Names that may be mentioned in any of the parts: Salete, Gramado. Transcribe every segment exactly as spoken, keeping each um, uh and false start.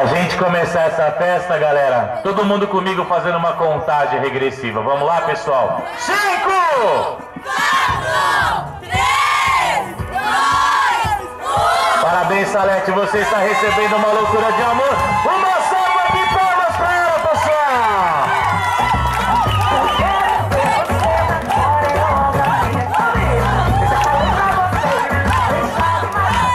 Pra gente começar essa festa, galera, todo mundo comigo fazendo uma contagem regressiva. Vamos lá, pessoal? cinco, quatro, três, dois, um. Parabéns, Salete, você está recebendo uma loucura de amor. Uma salva de palmas pra ela, pessoal.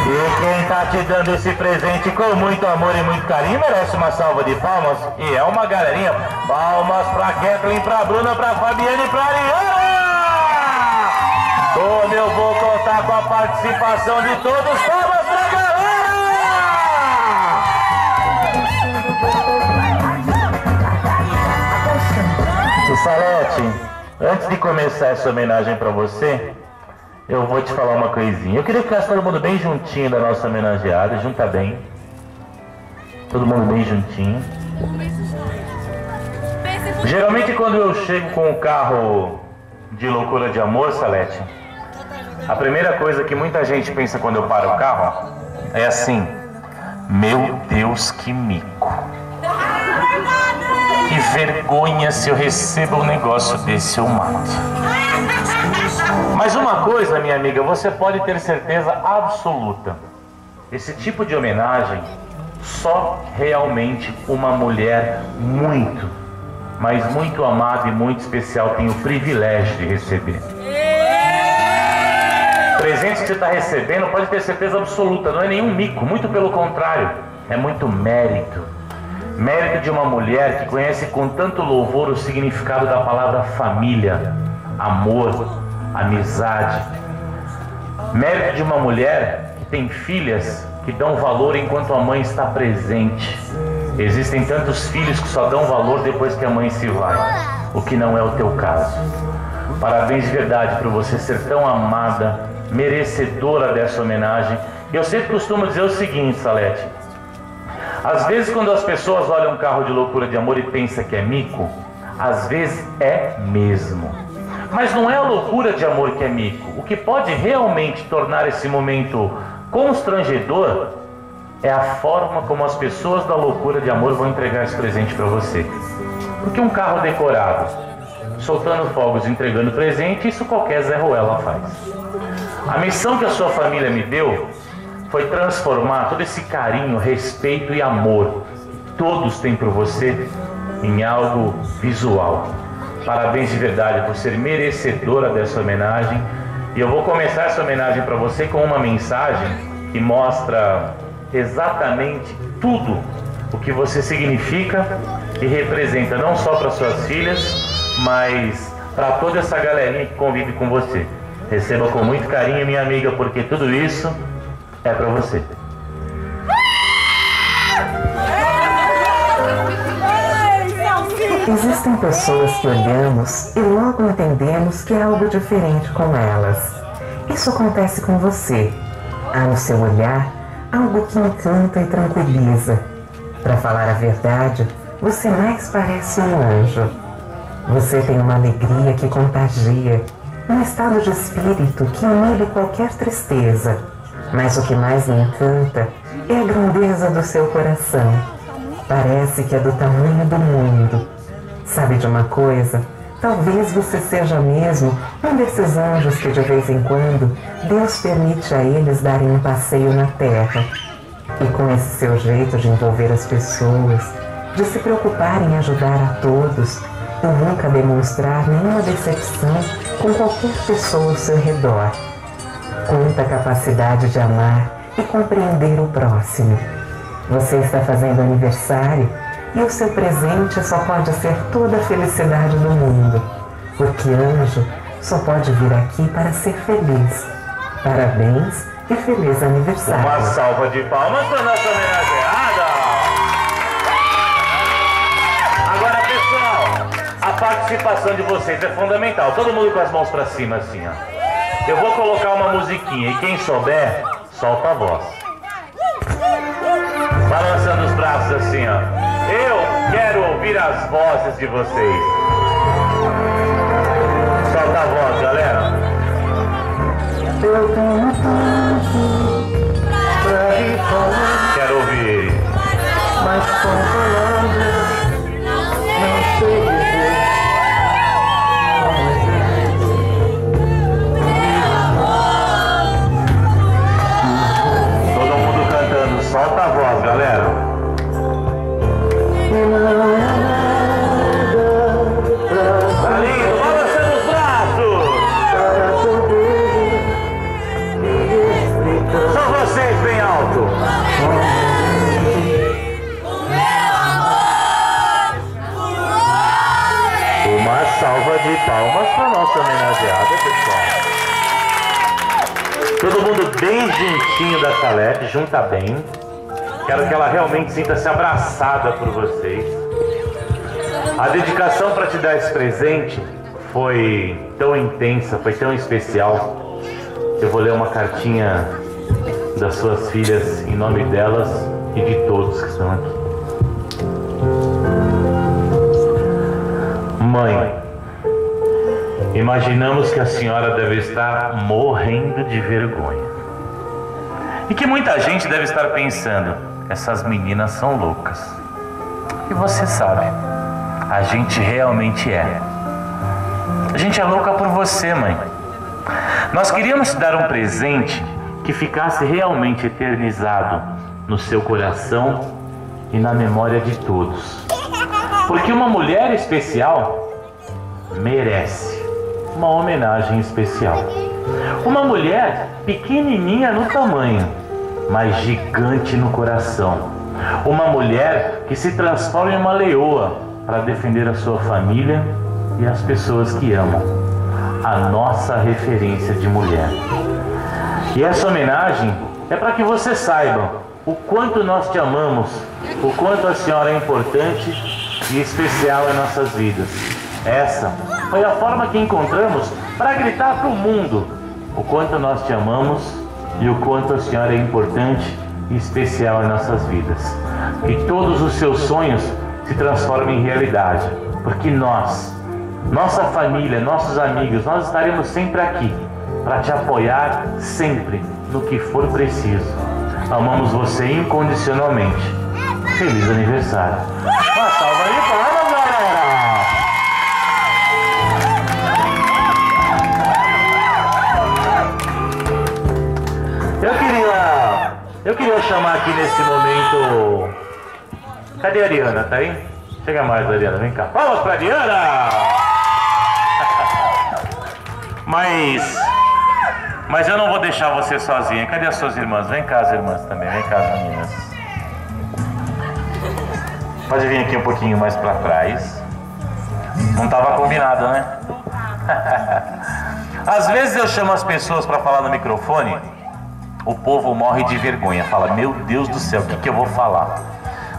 E quem tá te dando esse presente com muito amor e muito carinho merece uma salva de palmas. E é uma galerinha. Palmas pra Kathleen, pra Bruna, pra Fabiane e pra Ariana. Como eu vou contar com a participação de todos, palmas pra galera! E Salete, antes de começar essa homenagem pra você, eu vou te falar uma coisinha. Eu queria que ficasse todo mundo bem juntinho da nossa homenageada, junta bem. Todo mundo bem juntinho. Geralmente quando eu chego com o carro de loucura de amor, Salete, a primeira coisa que muita gente pensa quando eu paro o carro é assim: meu Deus, que mico. Que vergonha, se eu recebo um negócio desse eu mato. Mas uma coisa, minha amiga, você pode ter certeza absoluta: esse tipo de homenagem só realmente uma mulher muito, mas muito amada e muito especial tem o privilégio de receber. O presente que você está recebendo pode ter certeza absoluta, não é nenhum mico, muito pelo contrário, é muito mérito. Mérito de uma mulher que conhece com tanto louvor o significado da palavra família, amor, amizade. Mérito de uma mulher que tem filhas que dão valor enquanto a mãe está presente. Existem tantos filhos que só dão valor depois que a mãe se vai, o que não é o teu caso. Parabéns de verdade por você ser tão amada, merecedora dessa homenagem. Eu sempre costumo dizer o seguinte, Salete: às vezes quando as pessoas olham um carro de loucura de amor e pensam que é mico, às vezes é mesmo. Mas não é a loucura de amor que é mico. O que pode realmente tornar esse momento constrangedor é a forma como as pessoas da loucura de amor vão entregar esse presente para você. Porque um carro decorado, soltando fogos, entregando presente, isso qualquer Zé Ruela faz. A missão que a sua família me deu foi transformar todo esse carinho, respeito e amor que todos têm por você em algo visual. Parabéns de verdade por ser merecedora dessa homenagem. E eu vou começar essa homenagem para você com uma mensagem que mostra exatamente tudo o que você significa e representa, não só para suas filhas, mas para toda essa galerinha que convive com você. Receba com muito carinho, minha amiga, porque tudo isso é pra você. Existem pessoas que olhamos e logo entendemos que é algo diferente com elas. Isso acontece com você. Há no seu olhar algo que encanta e tranquiliza. Pra falar a verdade, você mais parece um anjo. Você tem uma alegria que contagia, um estado de espírito que anula qualquer tristeza. Mas o que mais me encanta é a grandeza do seu coração. Parece que é do tamanho do mundo. Sabe de uma coisa? Talvez você seja mesmo um desses anjos que de vez em quando Deus permite a eles darem um passeio na Terra. E com esse seu jeito de envolver as pessoas, de se preocupar em ajudar a todos, e nunca demonstrar nenhuma decepção com qualquer pessoa ao seu redor. Quanta capacidade de amar e compreender o próximo. Você está fazendo aniversário e o seu presente só pode ser toda a felicidade do mundo, porque anjo só pode vir aqui para ser feliz. Parabéns e feliz aniversário. Uma salva de palmas para nossa homenageada. Agora, pessoal, a participação de vocês é fundamental. Todo mundo com as mãos pra cima, assim, ó. Eu vou colocar uma musiquinha e quem souber, solta a voz. Balançando os braços assim, ó. Eu quero ouvir as vozes de vocês. Solta a voz, galera. Eu tenho tanto pra lhe falar. Quero ouvir. Mas bem juntinho da Salete, junta bem. Quero que ela realmente sinta-se abraçada por vocês. A dedicação para te dar esse presente foi tão intensa, foi tão especial. Eu vou ler uma cartinha das suas filhas em nome delas e de todos que estão aqui. Mãe, imaginamos que a senhora deve estar morrendo de vergonha. E que muita gente deve estar pensando, essas meninas são loucas. E você sabe, a gente realmente é. A gente é louca por você, mãe. Nós queríamos te dar um presente que ficasse realmente eternizado no seu coração e na memória de todos. Porque uma mulher especial merece uma homenagem especial. Uma mulher pequenininha no tamanho, mas gigante no coração. Uma mulher que se transforma em uma leoa para defender a sua família e as pessoas que amam. A nossa referência de mulher. E essa homenagem é para que você saiba o quanto nós te amamos, o quanto a senhora é importante e especial em nossas vidas. Essa foi a forma que encontramos para gritar para o mundo o quanto nós te amamos e o quanto a senhora é importante e especial em nossas vidas. Que todos os seus sonhos se transformem em realidade, porque nós, nossa família, nossos amigos, nós estaremos sempre aqui para te apoiar sempre no que for preciso. Amamos você incondicionalmente. Feliz aniversário. Uma salva aí para ela, galera! Eu queria, eu queria chamar aqui nesse momento... Cadê a Ariana? Tá aí? Chega mais, Ariana. Vem cá. Palmas pra Ariana! Mas... Mas eu não vou deixar você sozinha. Cadê as suas irmãs? Vem cá, as irmãs também. Vem cá, as meninas. Pode vir aqui um pouquinho mais pra trás. Não tava combinado, né? Às vezes eu chamo as pessoas pra falar no microfone... O povo morre de vergonha, fala, meu Deus do céu, o que, que eu vou falar?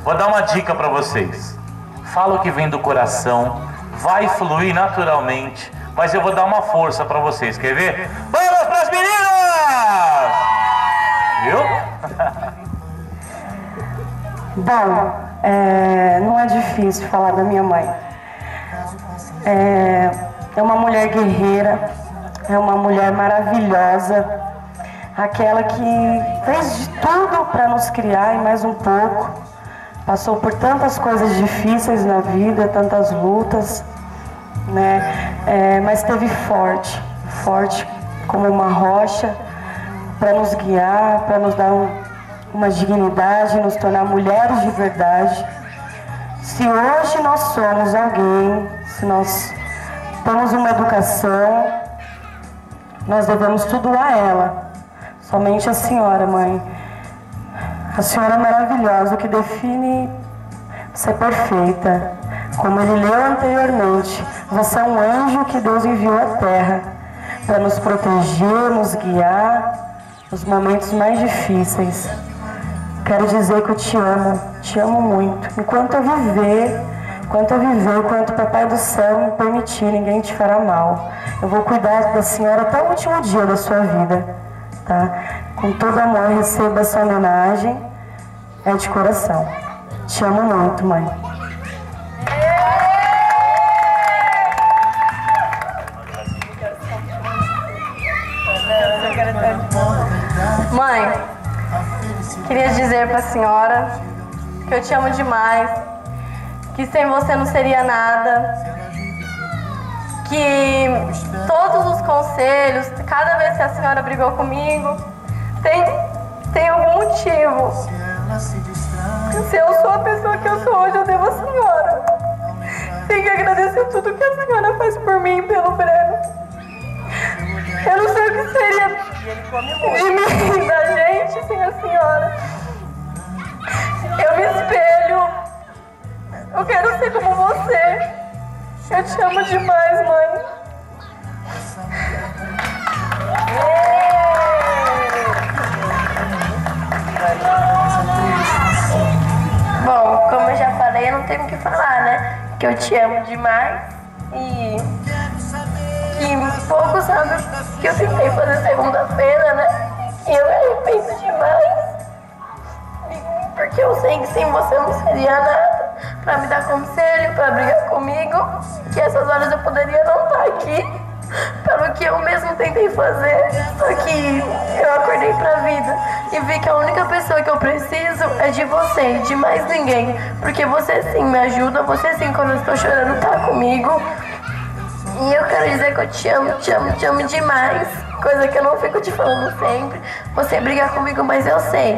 Vou dar uma dica para vocês. Fala o que vem do coração, vai fluir naturalmente, mas eu vou dar uma força para vocês, quer ver? Vamos pras meninas! Viu? Bom, é, não é difícil falar da minha mãe. É, é uma mulher guerreira, é uma mulher maravilhosa, aquela que fez de tudo para nos criar e mais um pouco, passou por tantas coisas difíceis na vida, tantas lutas, né? É, mas esteve forte, forte como uma rocha, para nos guiar, para nos dar um, uma dignidade, nos tornar mulheres de verdade. Se hoje nós somos alguém, se nós temos uma educação, nós devemos tudo a ela. Somente a senhora, mãe. A senhora é maravilhosa, o que define ser perfeita. Como ele leu anteriormente, você é um anjo que Deus enviou à Terra para nos proteger, nos guiar nos momentos mais difíceis. Quero dizer que eu te amo, te amo muito. Enquanto eu viver, enquanto eu viver, enquanto o Papai do Céu me permitir, ninguém te fará mal. Eu vou cuidar da senhora até o último dia da sua vida. Tá? Com todo amor, receba essa homenagem. É de coração. Te amo muito, mãe. Mãe, queria dizer pra senhora que eu te amo demais, que sem você não seria nada, que todos os conselhos, cada vez que a senhora brigou comigo, tem, tem algum motivo. Se eu sou a pessoa que eu sou hoje, eu devo a senhora. Tenho que agradecer tudo que a senhora faz por mim e pelo Breno. Eu não sei o que seria de mim, da gente, sem a senhora. Eu me espelho. Eu quero ser como você. Eu te amo demais, mãe. tenho que falar, né? Que eu te amo demais e que poucos anos que eu tentei fazer segunda-feira, né? Que eu me arrependo demais. Porque eu sei que sem você não seria nada pra me dar conselho, pra brigar comigo. Que essas horas eu poderia não estar aqui. Pelo que eu mesmo tentei fazer, só que eu acordei pra vida e vi que a única pessoa que eu preciso é de você, de mais ninguém. Porque você sim me ajuda, você sim quando eu estou chorando tá comigo. E eu quero dizer que eu te amo, te amo, te amo demais. Coisa que eu não fico te falando sempre. Você briga comigo, mas eu sei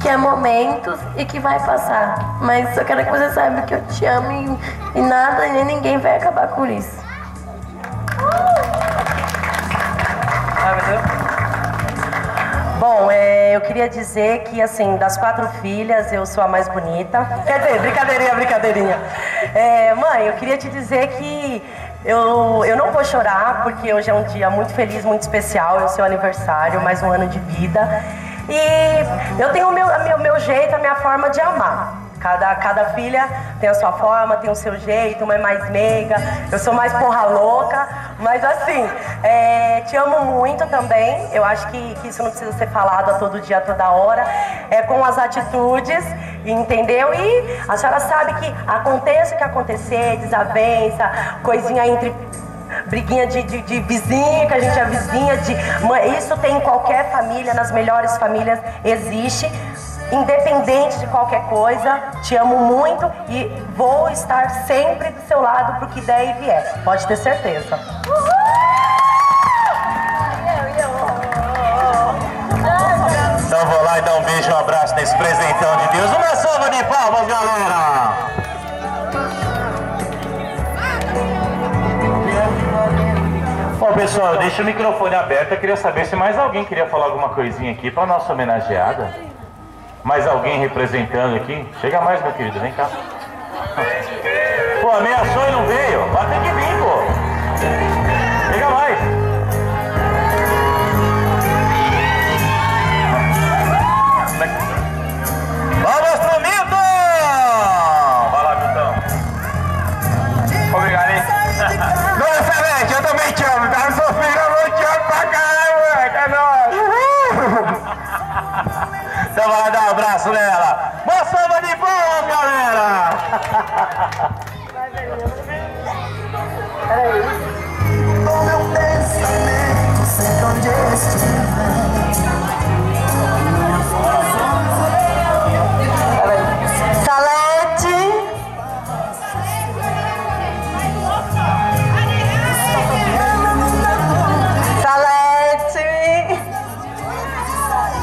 que é momentos e que vai passar. Mas só quero que você saiba que eu te amo e, e nada, nem ninguém vai acabar com isso. Bom, é, eu queria dizer que, assim, das quatro filhas, eu sou a mais bonita. Quer dizer, brincadeirinha, brincadeirinha. É, mãe, eu queria te dizer que eu, eu não vou chorar, porque hoje é um dia muito feliz, muito especial. É o seu aniversário, mais um ano de vida. E eu tenho o meu, meu, meu jeito, a minha forma de amar. Cada, cada filha tem a sua forma, tem o seu jeito, uma é mais meiga, eu sou mais porra louca, mas assim, é, te amo muito também, eu acho que, que isso não precisa ser falado a todo dia, a toda hora, é com as atitudes, entendeu? E a senhora sabe que aconteça o que acontecer, desavença, coisinha entre... briguinha de, de, de vizinha, que a gente é vizinha, de... isso tem em qualquer família, nas melhores famílias existe. Independente de qualquer coisa, te amo muito e vou estar sempre do seu lado pro que der e vier. Pode ter certeza. Então vou lá e dar um beijo, um abraço nesse presentão de Deus. Uma salva de palmas, galera! Bom, pessoal, deixa o microfone aberto. Eu queria saber se mais alguém queria falar alguma coisinha aqui pra nossa homenageada. Mais alguém representando aqui? Chega mais, meu querido, vem cá. Pô, ameaçou e não veio. Mas tem que vir, pô. Chega mais. Vamos pro mito! Vai lá, Milton. Obrigado, hein? Não, Salete, eu também te amo. Tá sofrendo, eu te amo pra caramba, moleque. É nóis. Então vai lá dar um abraço nela. Boa salva de palmas, galera! O meu pensamento sempre onde estiver. Salete! Salete!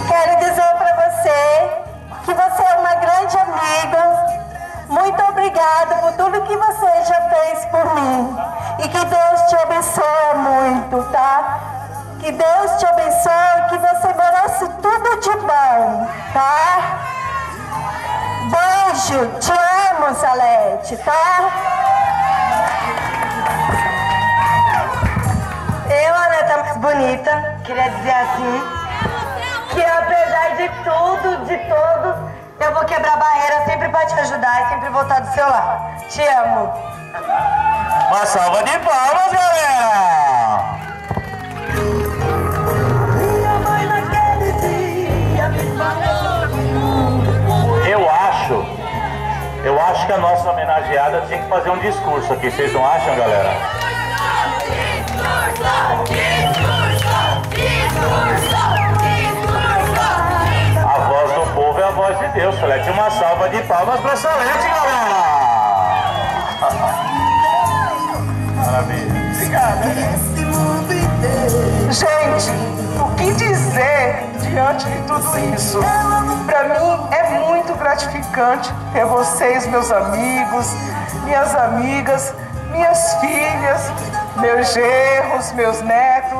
Quero dizer pra que você é uma grande amiga. Muito obrigada por tudo que você já fez por mim. E que Deus te abençoe muito, tá? Que Deus te abençoe, que você merece tudo de bom, tá? Beijo, te amo, Salete, tá? Eu, a neta mais bonita, queria dizer assim, que apesar de tudo, de todos, eu vou quebrar barreira sempre pra te ajudar e sempre vou estar do seu lado. Te amo. Uma salva de palmas, galera! Eu acho, eu acho que a nossa homenageada tinha que fazer um discurso aqui. Vocês não acham, galera? Discurso, discurso, discurso, discurso. A voz de Deus, Salete. Uma salva de palmas para Salete, galera! Maravilha. Obrigado. Gente, o que dizer diante de tudo isso? Para mim é muito gratificante ter vocês, meus amigos, minhas amigas, minhas filhas, meus genros, meus netos.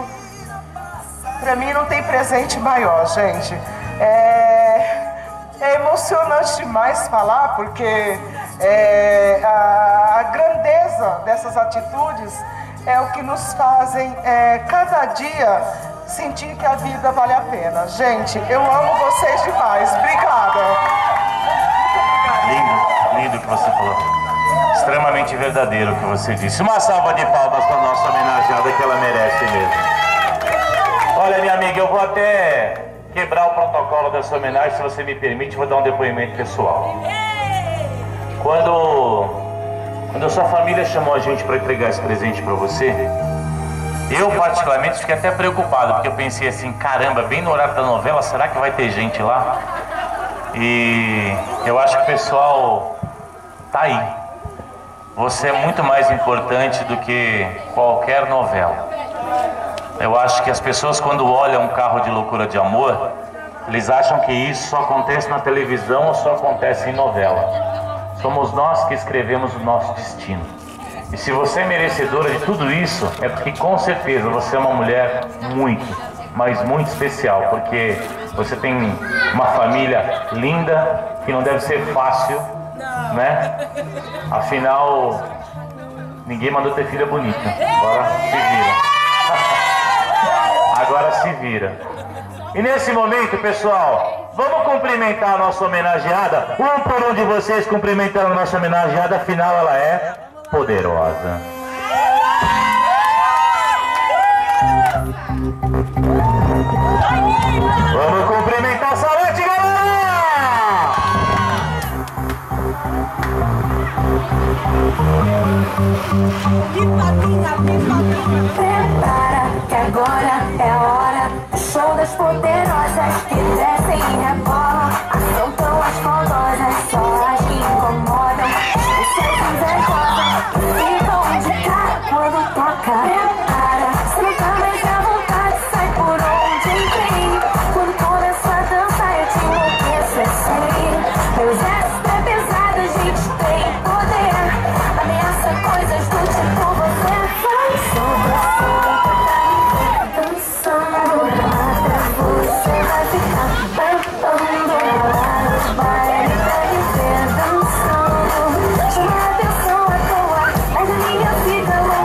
Para mim não tem presente maior, gente. É... É emocionante demais falar, porque é, a, a grandeza dessas atitudes é o que nos fazem é, cada dia sentir que a vida vale a pena. Gente, eu amo vocês demais. Obrigada. Lindo, lindo o que você falou. totalmente verdadeiro o que você disse. Uma salva de palmas para a nossa homenageada, que ela merece mesmo. Olha, minha amiga, eu vou até quebrar o protocolo dessa homenagem, se você me permite, vou dar um depoimento pessoal. Quando, quando a sua família chamou a gente para entregar esse presente para você, eu particularmente fiquei até preocupado, porque eu pensei assim, caramba, bem no horário da novela, será que vai ter gente lá? E eu acho que o pessoal tá aí. Você é muito mais importante do que qualquer novela. Eu acho que as pessoas, quando olham Um Carro de Loucura de Amor, eles acham que isso só acontece na televisão ou só acontece em novela. Somos nós que escrevemos o nosso destino. E se você é merecedora de tudo isso, é porque com certeza você é uma mulher muito, mas muito especial, porque você tem uma família linda, que não deve ser fácil, né? Afinal, ninguém mandou ter filha bonita. Agora se vira. Agora se vira. E nesse momento, pessoal, vamos cumprimentar a nossa homenageada. Um por um de vocês cumprimentando a nossa homenageada, afinal ela é poderosa. Vamos cumprimentar a Salete, galera! Prepara, que agora é hora do show das poderosas que descem e rebolam, assaltam as colosas, só as que incomodam, os seus invejos. Prepara, senta mais à vontade, sai por onde vem. Quando começa a dançar eu te enlouqueço, eu sei. Meus gestos é pesado, a gente tem poder. Ameaça coisas do tipo você vai sobrar. Dançando nada, você vai ficar cantando nada, vai viver dançando. Chama a atenção à toa, mas a minha vida louca.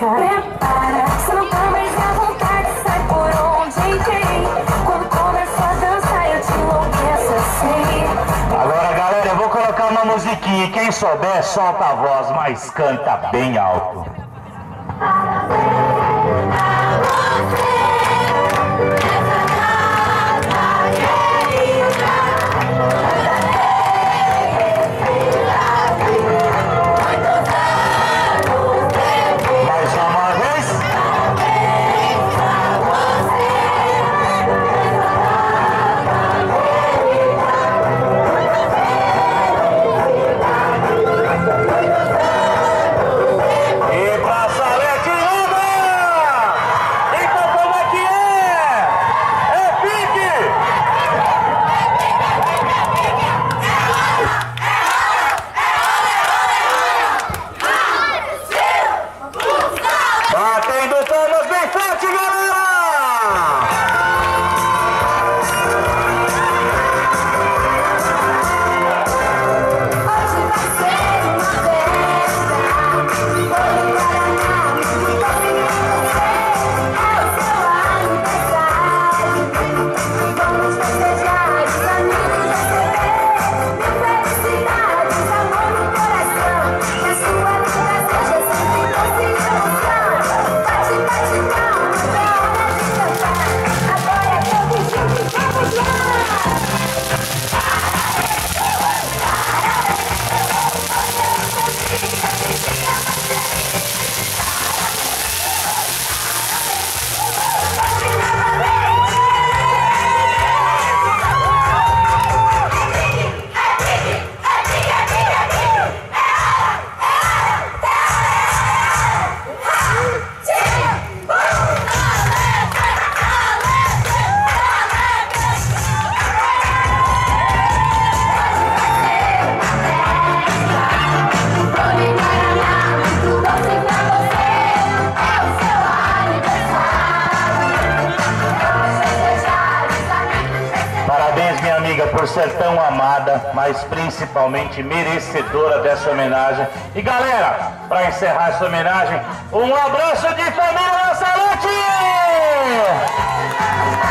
Prepara, se não tá mais à vontade, sai por onde entrei. Quando começa a dançar eu te enlouqueço, eu sei. Agora, galera, eu vou colocar uma musiquinha e quem souber solta a voz, mas canta bem alto. E pra Salete! ser tão amada, mas principalmente merecedora dessa homenagem. E galera, para encerrar essa homenagem, um abraço de família da Salete!